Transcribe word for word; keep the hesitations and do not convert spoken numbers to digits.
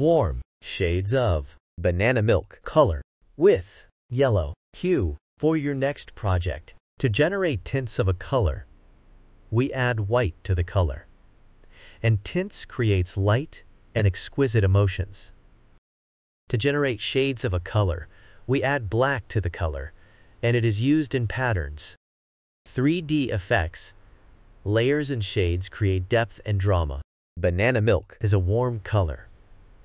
warm shades of banana milk color with yellow hue for your next project. To generate tints of a color, we add white to the color, and tints creates light and exquisite emotions. To generate shades of a color, we add black to the color, and it is used in patterns. three D effects, layers and shades create depth and drama. Banana milk is a warm color,